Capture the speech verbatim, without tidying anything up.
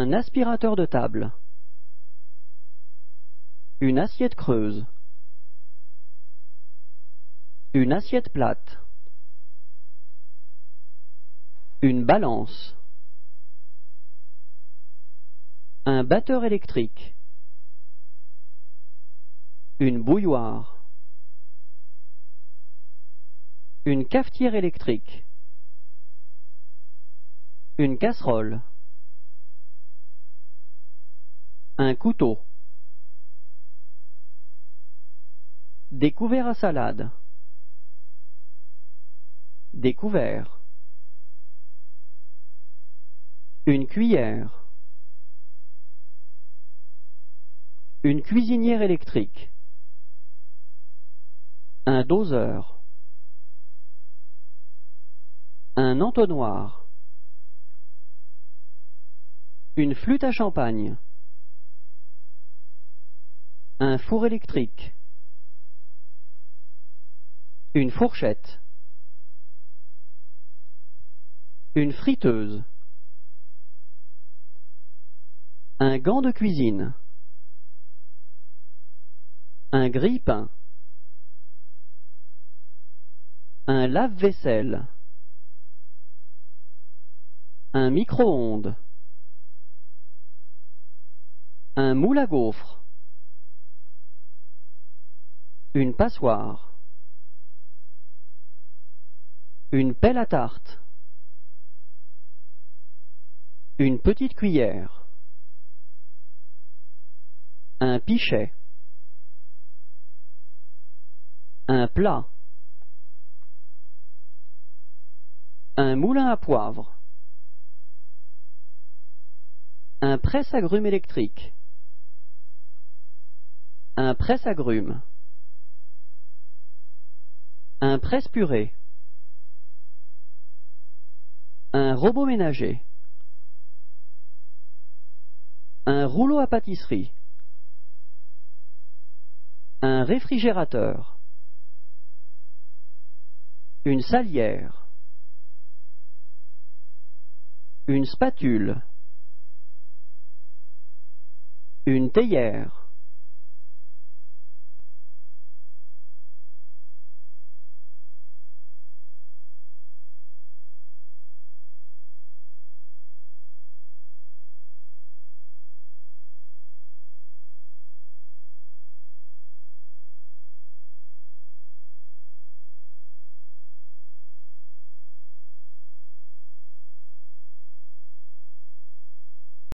un aspirateur de table, une assiette creuse, une assiette plate, une balance, un batteur électrique, une bouilloire, une cafetière électrique, une casserole, un couteau, des couverts à salade, des couverts, une cuillère, une cuisinière électrique, un doseur, un entonnoir, une flûte à champagne, un four électrique, une fourchette, une friteuse, un gant de cuisine, un grille-pain, un lave-vaisselle, un micro-ondes, un moule à gaufres, une passoire, une pelle à tarte, une petite cuillère, un pichet, un plat, un moulin à poivre, un presse-agrumes électrique, un presse-agrumes, un presse-purée, un robot ménager, un rouleau à pâtisserie, un réfrigérateur, une salière, une spatule, une théière,